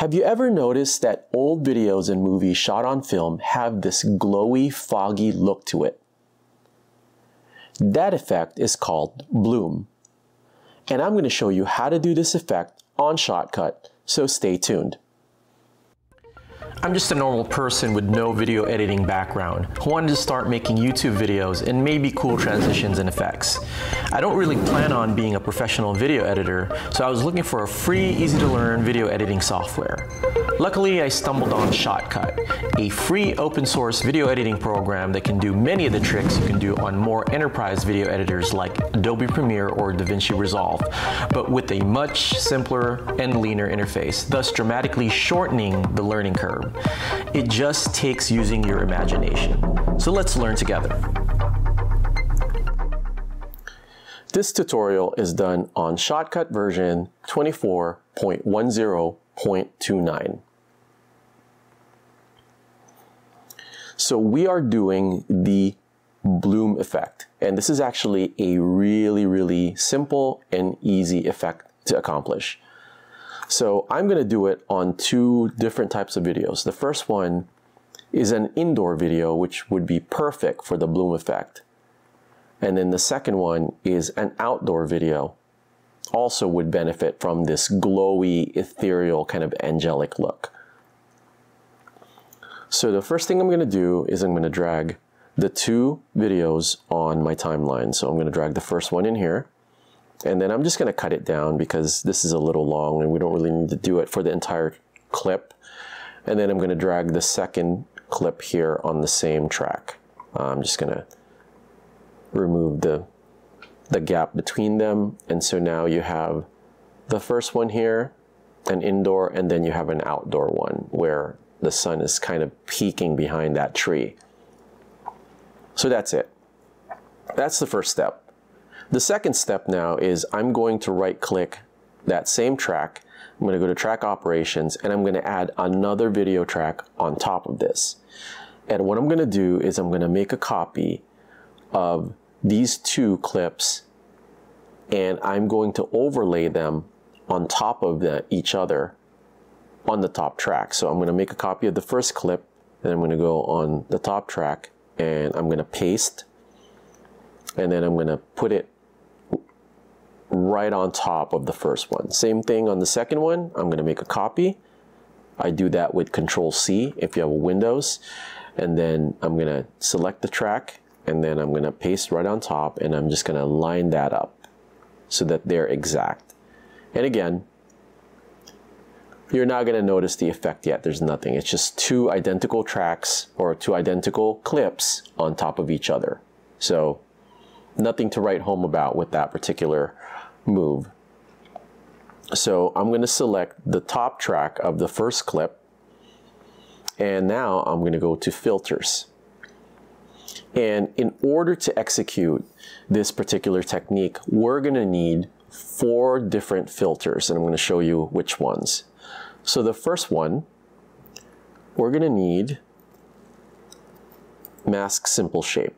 Have you ever noticed that old videos and movies shot on film have this glowy, foggy look to it? That effect is called bloom. And I'm going to show you how to do this effect on Shotcut, so stay tuned. I'm just a normal person with no video editing background who wanted to start making YouTube videos and maybe cool transitions and effects. I don't really plan on being a professional video editor, so I was looking for a free, easy to learn video editing software. Luckily, I stumbled on Shotcut, a free open source video editing program that can do many of the tricks you can do on more enterprise video editors like Adobe Premiere or DaVinci Resolve, but with a much simpler and leaner interface, thus dramatically shortening the learning curve. It just takes using your imagination. So let's learn together. This tutorial is done on Shotcut version 24.10.29. So we are doing the bloom effect, and this is actually a really simple and easy effect to accomplish. So I'm going to do it on two different types of videos. The first one is an indoor video, which would be perfect for the bloom effect. And then the second one is an outdoor video, also would benefit from this glowy, ethereal, kind of angelic look. So the first thing I'm going to do is I'm going to drag the two videos on my timeline. So I'm going to drag the first one in here. And then I'm just going to cut it down because this is a little long and we don't really need to do it for the entire clip. And then I'm going to drag the second clip here on the same track. I'm just going to remove the gap between them. And so now you have the first one here, an indoor, and then you have an outdoor one where the sun is kind of peeking behind that tree. So that's it. That's the first step. The second step now is I'm going to right click that same track. I'm going to go to track operations and I'm going to add another video track on top of this. And what I'm going to do is I'm going to make a copy of these two clips and I'm going to overlay them on top of each other on the top track. So I'm going to make a copy of the first clip and I'm going to go on the top track and I'm going to paste, and then I'm going to put it right on top of the first one. Same thing on the second one. I'm going to make a copy. I do that with Control C if you have a Windows, and then I'm going to select the track and then I'm going to paste right on top and I'm just going to line that up so that they're exact. And again, you're not going to notice the effect yet. There's nothing. It's just two identical tracks or two identical clips on top of each other. So nothing to write home about with that particular move. So I'm going to select the top track of the first clip and now I'm going to go to filters. And in order to execute this particular technique, we're going to need four different filters and I'm going to show you which ones. So the first one, we're going to need mask simple shape.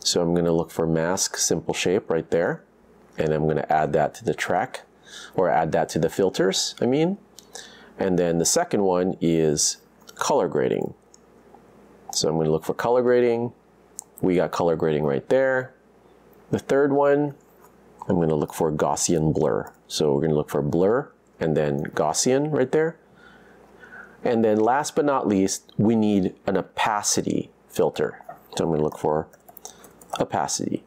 So I'm going to look for mask simple shape right there, and I'm going to add that to the track, or add that to the filters, I mean. And then the second one is color grading. So I'm going to look for color grading. We got color grading right there. The third one, I'm going to look for Gaussian blur. So we're going to look for blur and then Gaussian right there. And then last but not least, we need an opacity filter. So I'm going to look for opacity.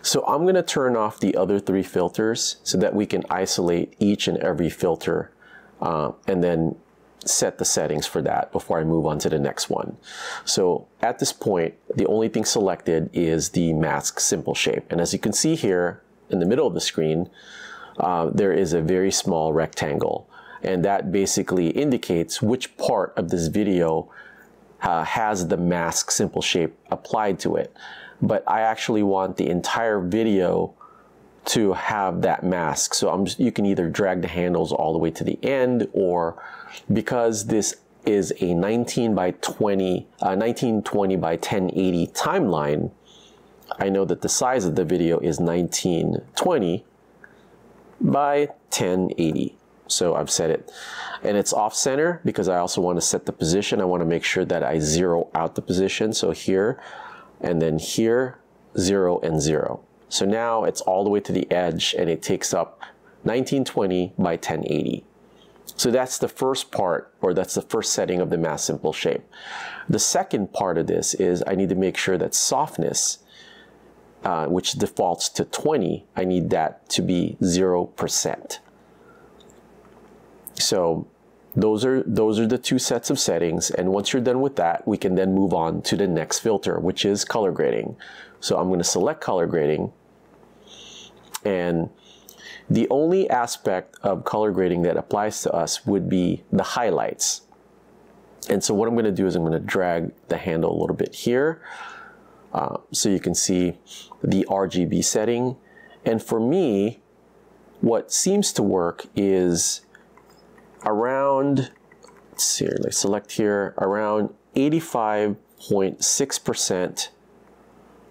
So I'm going to turn off the other three filters so that we can isolate each and every filter and then set the settings for that before I move on to the next one. So at this point, the only thing selected is the mask simple shape. And as you can see here in the middle of the screen, there is a very small rectangle. And that basically indicates which part of this video has the mask simple shape applied to it. But I actually want the entire video to have that mask. So you can either drag the handles all the way to the end, or because this is a 1920 by 1080 timeline, I know that the size of the video is 1920 by 1080. So I've set it, and it's off center because I also want to set the position. I want to make sure that I zero out the position. So here and then here, 0 and 0. So now it's all the way to the edge, and it takes up 1920 by 1080. So that's the first part, or that's the first setting of the mass simple shape. The second part of this is I need to make sure that softness, which defaults to 20, I need that to be 0%. So those are the two sets of settings, and once you're done with that, we can then move on to the next filter, which is color grading. So I'm going to select color grading, and the only aspect of color grading that applies to us would be the highlights. And so what I'm going to do is I'm going to drag the handle a little bit here, so you can see the RGB setting. And for me, what seems to work is around, let's see, let's select here, around 85.6%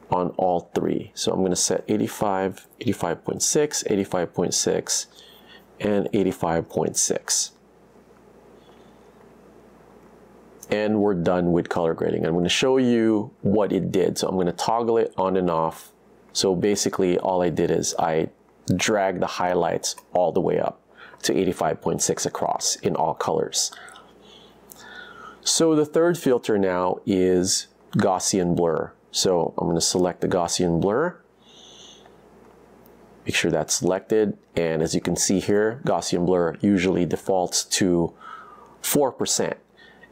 on all three. So I'm going to set 85, 85.6, 85.6, and 85.6. And we're done with color grading. I'm going to show you what it did. So I'm going to toggle it on and off. So basically all I did is I dragged the highlights all the way up to 85.6 across in all colors. So the third filter now is Gaussian blur. So I'm going to select the Gaussian blur, make sure that's selected, and as you can see here, Gaussian blur usually defaults to 4%,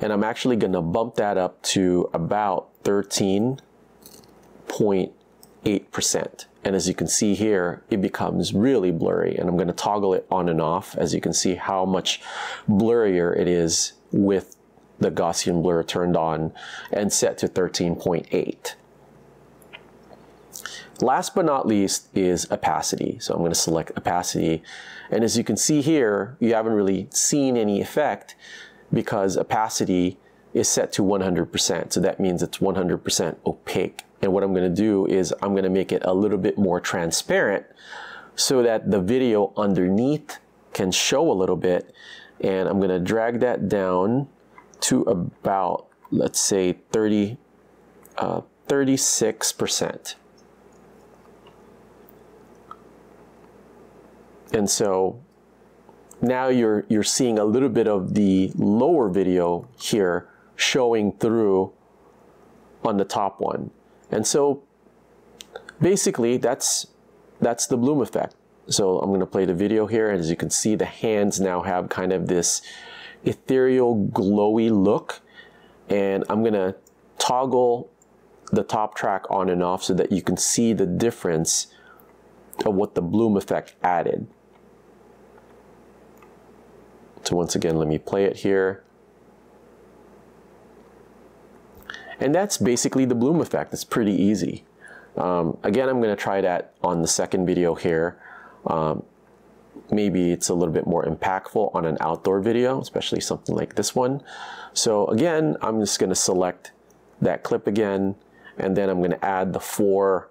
and I'm actually going to bump that up to about 13.8%. And as you can see here, it becomes really blurry, and I'm going to toggle it on and off, as you can see how much blurrier it is with the Gaussian blur turned on and set to 13.8. Last but not least is opacity. So I'm going to select opacity, and as you can see here, you haven't really seen any effect because opacity is set to 100%. So that means it's 100% opaque. And what I'm going to do is I'm going to make it a little bit more transparent so that the video underneath can show a little bit. And I'm going to drag that down to about, let's say 36%. And so now you're seeing a little bit of the lower video here showing through on the top one. And so basically that's the bloom effect. So I'm going to play the video here, and as you can see, the hands now have kind of this ethereal glowy look, and I'm going to toggle the top track on and off so that you can see the difference of what the bloom effect added. So once again, let me play it here. And that's basically the bloom effect. It's pretty easy. Again, I'm going to try that on the second video here. Maybe it's a little bit more impactful on an outdoor video, especially something like this one. So again, I'm just going to select that clip again, and then I'm going to add the four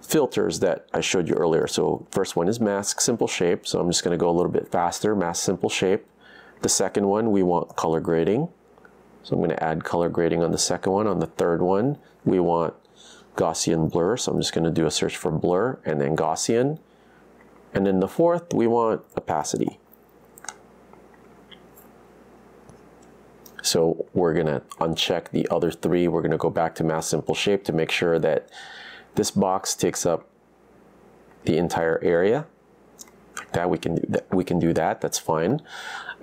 filters that I showed you earlier. So first one is mask simple shape. So I'm just going to go a little bit faster, mask simple shape. The second one, we want color grading. So I'm going to add color grading on the second one. On the third one, we want Gaussian blur. So I'm just going to do a search for blur and then Gaussian. And then the fourth, we want opacity. So we're going to uncheck the other three. We're going to go back to mask simple shape to make sure that this box takes up the entire area. That we can do that, that's fine.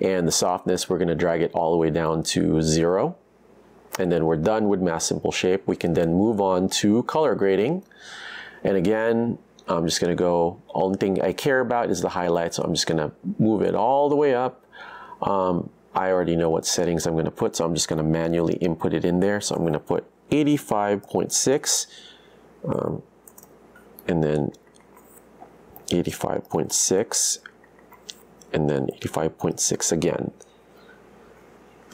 And the softness, we're going to drag it all the way down to 0, and then we're done with mass simple shape. We can then move on to color grading, and again, I'm just going to go, only thing I care about is the highlights, so I'm just going to move it all the way up. I already know what settings I'm going to put, so I'm just going to manually input it in there. So I'm going to put 85.6, and then 85.6, and then 85.6 again.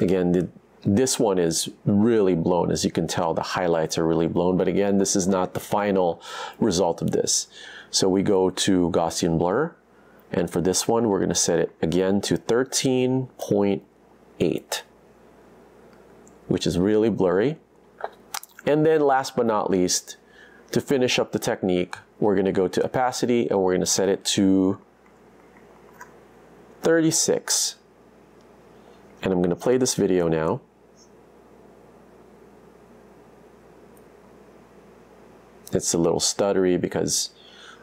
Again, this one is really blown. As you can tell, the highlights are really blown, but again, this is not the final result of this. So we go to Gaussian blur, And for this one, we're going to set it again to 13.8, which is really blurry. And then last but not least, to finish up the technique, we're going to go to opacity and we're going to set it to 36. And I'm going to play this video now. It's a little stuttery because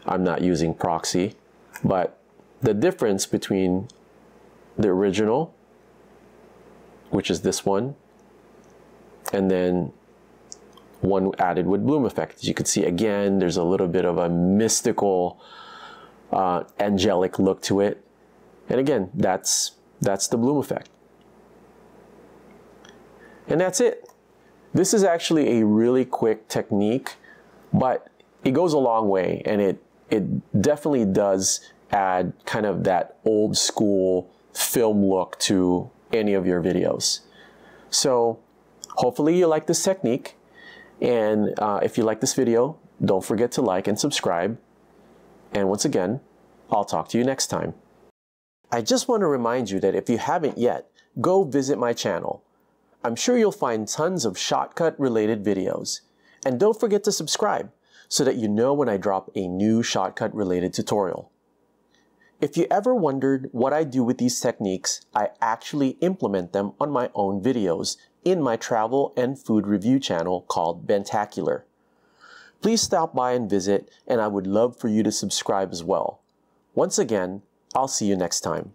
I'm not using proxy, but the difference between the original, which is this one, and then one added with bloom effect. As you can see, again, there's a little bit of a mystical, angelic look to it. And again, that's the bloom effect. And that's it. This is actually a really quick technique, but it goes a long way, and it definitely does add kind of that old school film look to any of your videos. So hopefully you like this technique, and if you like this video, don't forget to like and subscribe. And once again, I'll talk to you next time. I just want to remind you that if you haven't yet, go visit my channel. I'm sure you'll find tons of Shotcut related videos. And don't forget to subscribe so that you know when I drop a new Shotcut related tutorial. If you ever wondered what I do with these techniques, I actually implement them on my own videos in my travel and food review channel called Bentacular. Please stop by and visit, and I would love for you to subscribe as well. Once again, I'll see you next time.